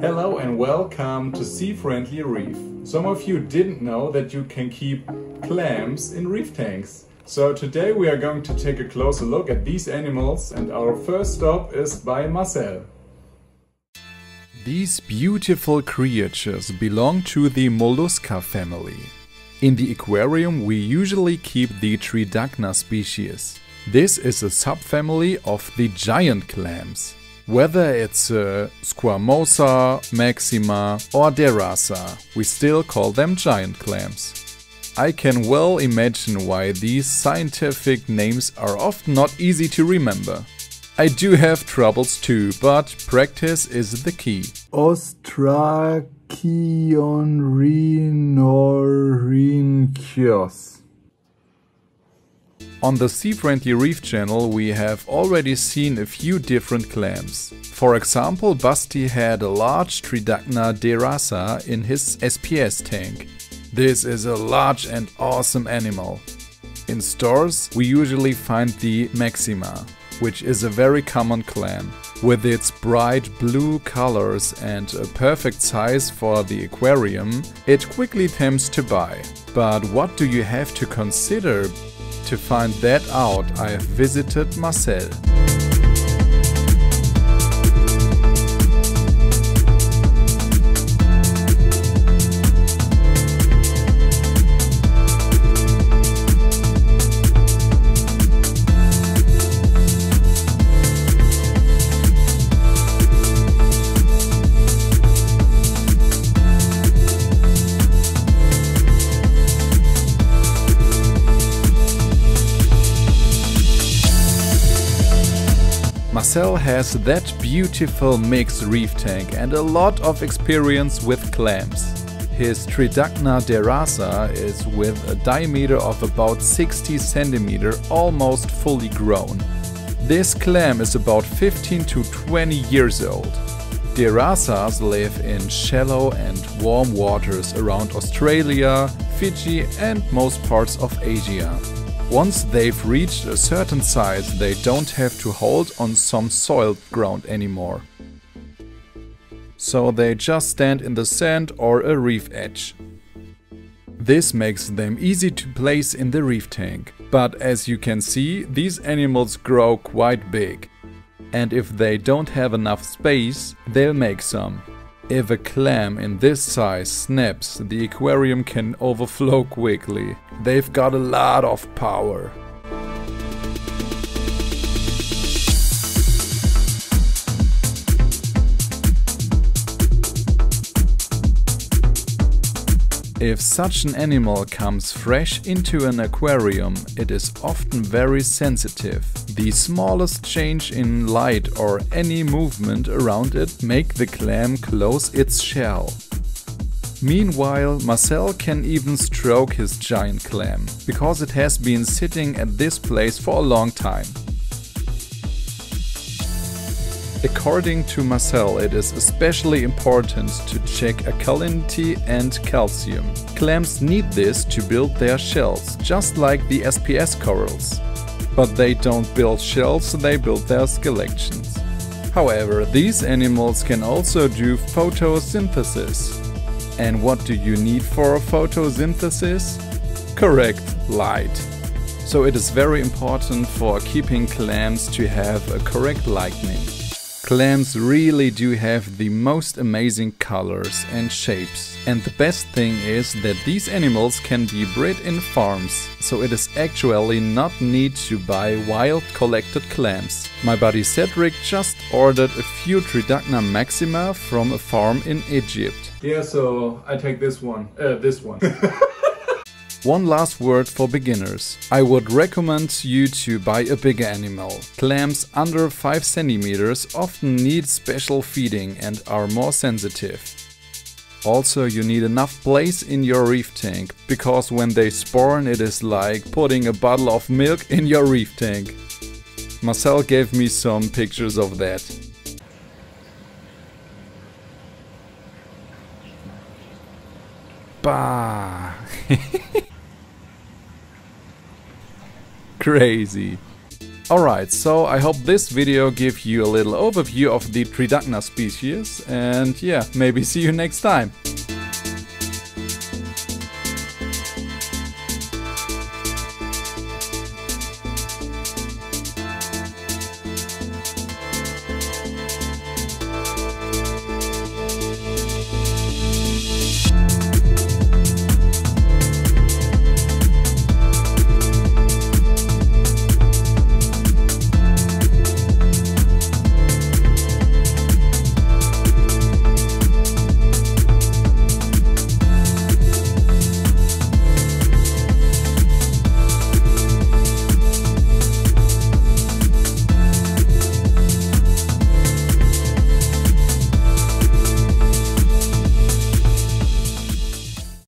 Hello and welcome to Sea Friendly Reef. Some of you didn't know that you can keep clams in reef tanks. So today we are going to take a closer look at these animals, and our first stop is by Marcel. These beautiful creatures belong to the Mollusca family. In the aquarium we usually keep the Tridacna species. This is a subfamily of the giant clams. Whether it's Squamosa, Maxima or Derasa, we still call them giant clams. I can well imagine why these scientific names are often not easy to remember. I do have troubles too, but practice is the key. Ostrachionrinorhinchios. On the Sea Friendly Reef channel we have already seen a few different clams. For example, Basti had a large Tridacna derasa in his SPS tank. This is a large and awesome animal. In stores we usually find the Maxima, which is a very common clam. With its bright blue colors and a perfect size for the aquarium, it quickly tempts to buy. But what do you have to consider? To find that out, I have visited Marcel. Marcel has that beautiful mixed reef tank and a lot of experience with clams. His Tridacna derasa is with a diameter of about 60 cm, almost fully grown. This clam is about 15 to 20 years old. Derasas live in shallow and warm waters around Australia, Fiji and most parts of Asia. Once they've reached a certain size, they don't have to hold on some soiled ground anymore. So they just stand in the sand or a reef edge. This makes them easy to place in the reef tank. But as you can see, these animals grow quite big. And if they don't have enough space, they'll make some. If a clam in this size snaps, the aquarium can overflow quickly. They've got a lot of power. If such an animal comes fresh into an aquarium, it is often very sensitive. The smallest change in light or any movement around it make the clam close its shell. Meanwhile, Marcel can even stroke his giant clam, because it has been sitting at this place for a long time. According to Marcel, it is especially important to check alkalinity and calcium. Clams need this to build their shells, just like the SPS corals. But they don't build shells, they build their skeletons. However, these animals can also do photosynthesis. And what do you need for photosynthesis? Correct, light. So it is very important for keeping clams to have a correct lighting. Clams really do have the most amazing colors and shapes. And the best thing is that these animals can be bred in farms, so it is actually not need to buy wild collected clams. My buddy Cedric just ordered a few Tridacna maxima from a farm in Egypt. Yeah, so I take this one. One last word for beginners. I would recommend you to buy a bigger animal. Clams under 5 cm often need special feeding and are more sensitive. Also, you need enough place in your reef tank, because when they spawn it is like putting a bottle of milk in your reef tank. Marcel gave me some pictures of that. Bah! Crazy. Alright, so I hope this video gave you a little overview of the Tridacna species, and yeah, maybe see you next time!